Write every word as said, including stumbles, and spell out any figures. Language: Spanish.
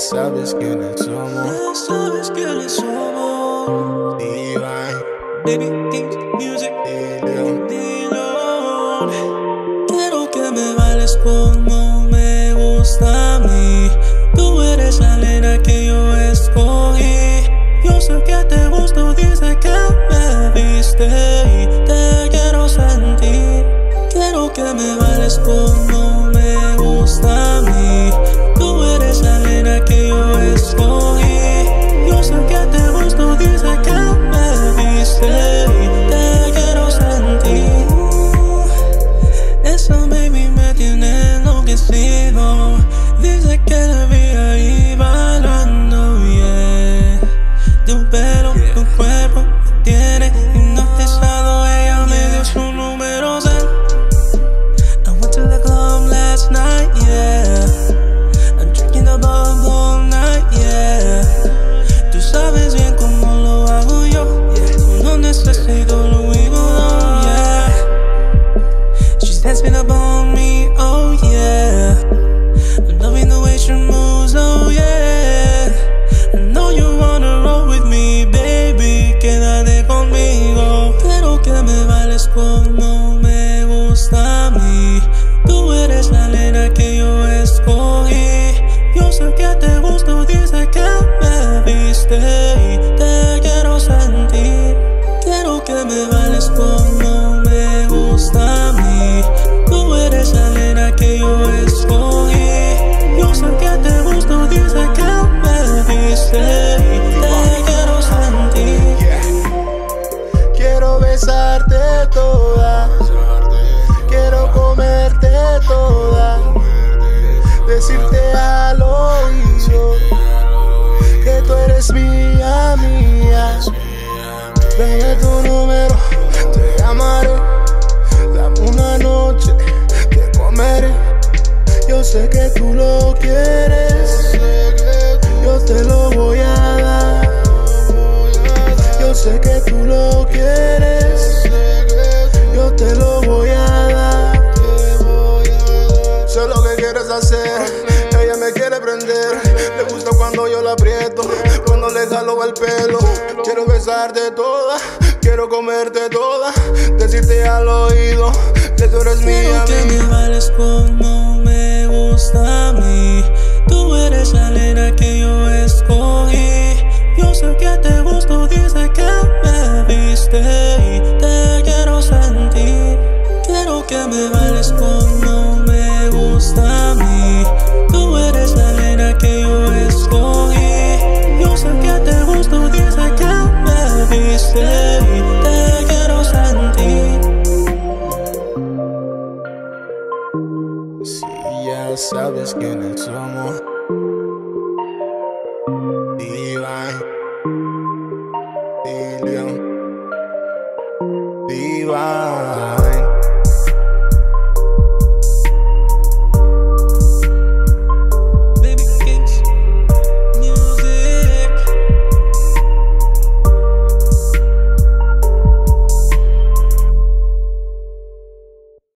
sabes quiénes somos. Sabes quiénes somos. Divine, baby, keep music. Dlione, Dlione. Quiero que me vales como me gusta a mí. Tú eres la nena que yo escogí. Yo sé que te gusto desde que me viste y te quiero sentir. Quiero que me vales como me gusta a mí. Tú eres la nena que yo escogí. Yo sé que te gusto desde que me viste y te quiero sentir. Esa baby me tiene enloquecido. Dice que la vida iba hablando bien. De un pelo, tu cuerpo me tiene hipnotizado. Ella me dio su número cel. I went to the club last night, yeah. I'm drinking the bubble all night, yeah. Tú sabes bien cómo lo hago yo, yeah. No necesito lo digo, oh, yeah. She's dancing up on me, oh yeah. Your moves, oh yeah. I know you wanna roll with me, baby. Quédate conmigo. Quiero que me vales como me gusta a mí. Tú eres la nena que yo escogí. Yo sé que te gusto desde que me viste y te quiero sentir. Quiero que me vales como me gusta a mí. Tú eres la nena que yo escogí. Yo sé que te gusto desde que me viste y te quiero sentir, yeah. Quiero besarte toda, quiero comerte toda, decirte al oído que tú eres mía, mía. Dame tu número, te llamaré, dame una noche, te comeré. Yo sé que tú lo quieres, yo te lo voy a dar. Yo sé que tú lo quieres, yo te lo voy a dar. Sé lo que quieres hacer, ella me quiere prender. Le gusta cuando yo la aprieto, cuando le jalo el pelo. Quiero besarte toda, quiero comerte toda, decirte al oído que tú eres mía. Quiero que me vales como me gusta a mí. Tú eres la nena que yo escogí. Yo sé que te gusto desde que me viste y te quiero sentir. Quiero que me vales como me gusta a mí. Tú eres la nena que yo escogí. Yo sé que te gusto desde que me viste y te quiero sentir. Si ya sabes quiénes somos. Divine, Dlione, Divine.